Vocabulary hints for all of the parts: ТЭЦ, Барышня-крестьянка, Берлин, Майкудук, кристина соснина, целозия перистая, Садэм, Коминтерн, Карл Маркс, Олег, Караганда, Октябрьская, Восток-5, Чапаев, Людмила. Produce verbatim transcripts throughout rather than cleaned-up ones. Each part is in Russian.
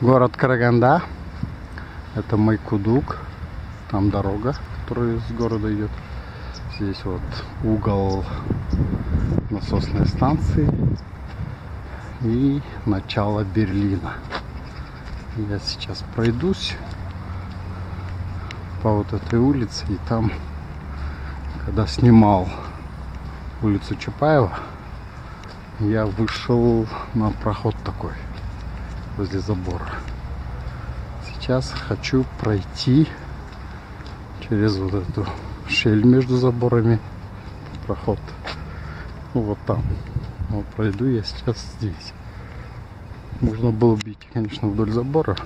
Город Караганда. Это Майкудук. Там дорога, которая из города идет. Здесь вот угол насосной станции и начало Берлина. Я сейчас пройдусь по вот этой улице, и там, когда снимал улицу Чапаева, я вышел на проход такой возле забора. Сейчас хочу пройти через вот эту щель между заборами, проход, ну, вот там. Вот пройду я сейчас здесь. Можно было бы идти, конечно, вдоль забора.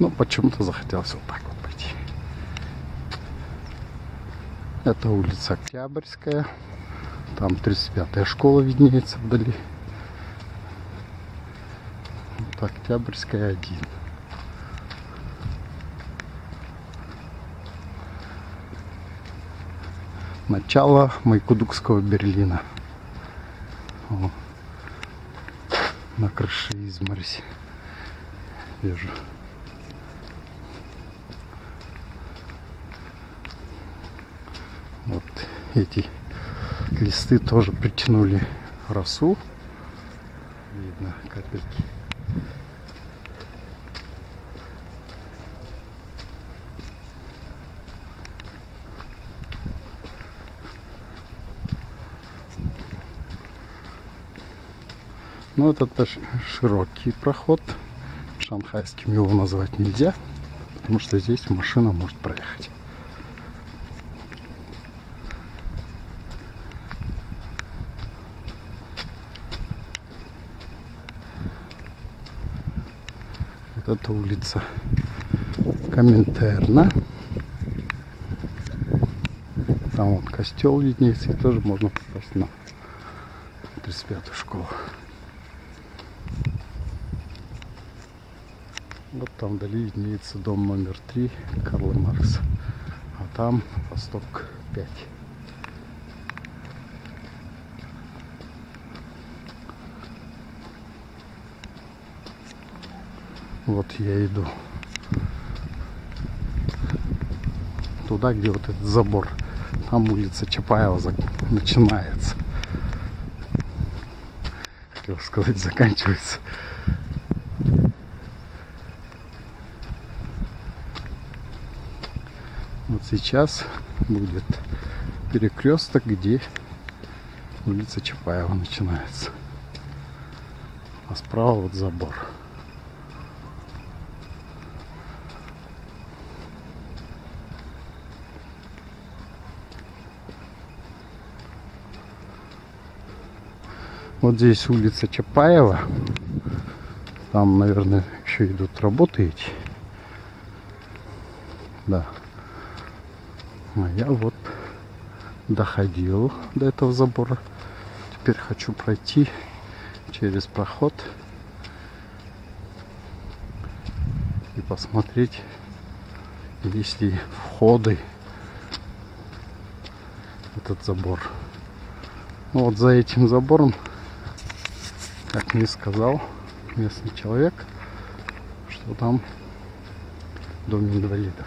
Но почему-то захотелось вот так вот пойти. Это улица Октябрьская. Там тридцать пятая школа виднеется вдали. Вот Октябрьская один. Начало майкудукского Берлина. О, на крыше изморозь вижу. Вот эти листы тоже притянули росу. Видно капельки. Ну, вот это широкий проход. Шанхайским его назвать нельзя, потому что здесь машина может проехать. Вот это улица Коминтерна. Там вот костел виднеется, и тоже можно попасть на тридцать пятую школу. Вот там вдали виднеется дом номер три Карла Маркса. А там Восток пять. Вот я иду туда, где вот этот забор. Там улица Чапаева начинается. Хотел сказать, заканчивается. Вот сейчас будет перекресток, где улица Чапаева начинается. А справа вот забор. Вот здесь улица Чапаева. Там, наверное, еще идут работы эти. Да. А я вот доходил до этого забора. Теперь хочу пройти через проход и посмотреть, есть ли входы в этот забор. Ну, вот за этим забором, как мне сказал местный человек, что там дом инвалидов.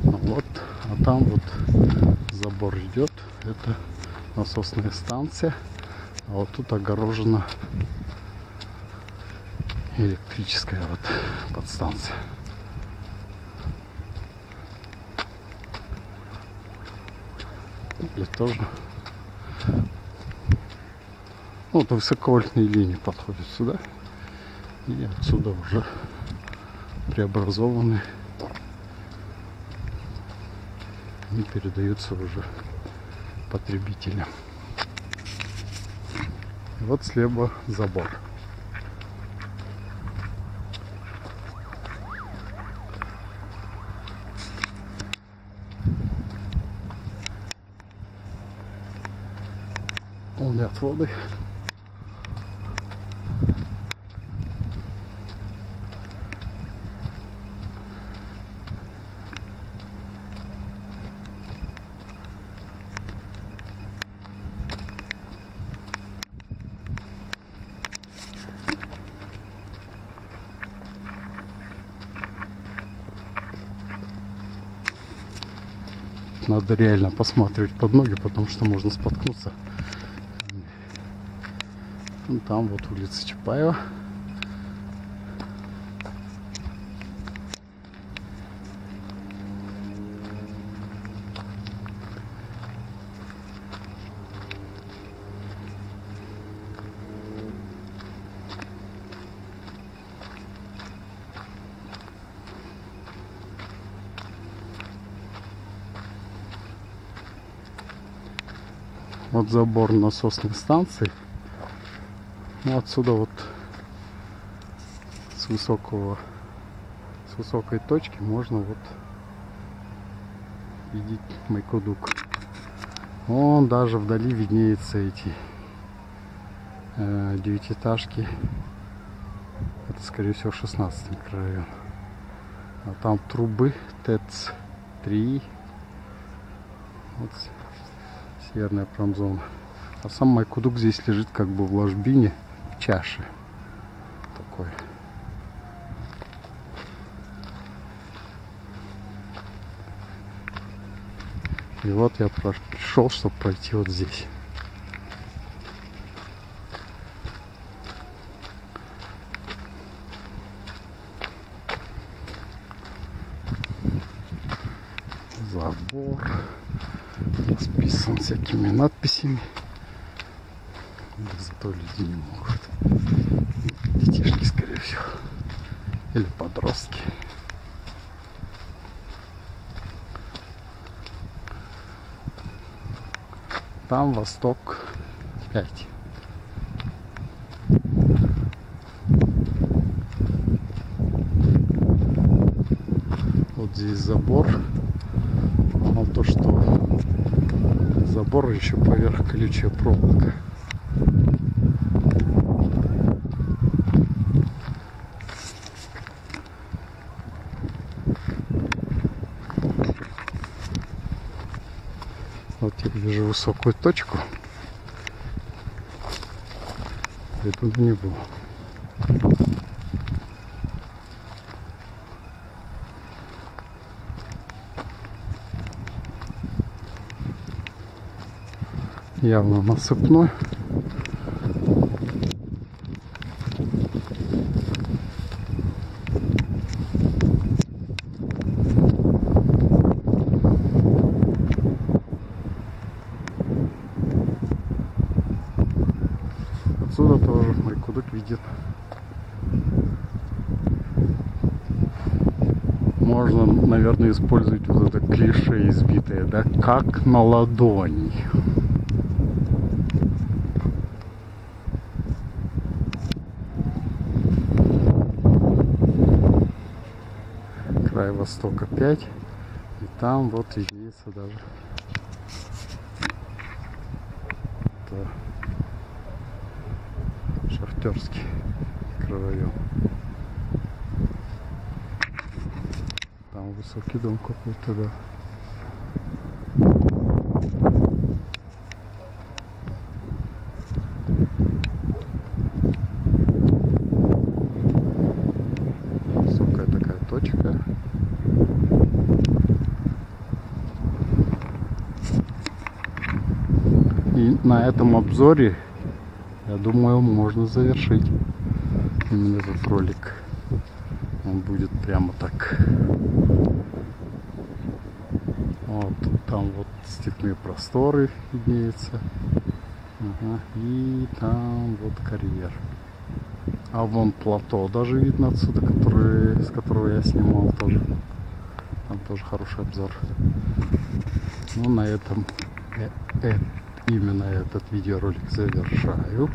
Вот, а там вот забор идет, это насосная станция, а вот тут огорожена электрическая вот подстанция. Или тоже вот высоковольтные линии подходят сюда, и отсюда уже преобразованы и передаются уже потребителям. Вот слева забор. Полные отводы. надо реально посматривать под ноги, потому что можно споткнуться. Там вот улица Чапаева. Вот забор насосной станции. Ну, отсюда вот с высокого, с высокой точки можно вот видеть Майкудук. Вон даже вдали виднеются эти э, девятиэтажки. Это, скорее всего, шестнадцатый микрорайон. А там трубы ТЭЦ три. Вот. Северная промзона. А сам Майкудук здесь лежит как бы в ложбине, в чаше. Такой. И вот я пришел, чтобы пройти вот здесь. Забор. Расписан всякими надписями. Зато люди не могут. Детишки, скорее всего. Или подростки. Там Восток пять. Вот здесь забор. Но то, что забор еще поверх колючая проволока. Вот я вижу высокую точку. Я тут не был. Явно насыпной. Отсюда тоже Майкудук видит. Можно, наверное, использовать вот это клише избитое, да, как на ладони. Востока пять, и там вот виднеется даже это Шахтерский микрорайон. Там высокий дом какой-то, да. Высокая такая точка. И на этом обзоре, я думаю, можно завершить именно этот ролик. Он будет прямо так. Вот там вот степные просторы виднеются. Ага. И там вот карьер. А вон плато даже видно отсюда, который, с которого я снимал тоже. Там тоже хороший обзор. Ну, на этом э -э. Именно этот видеоролик завершаю.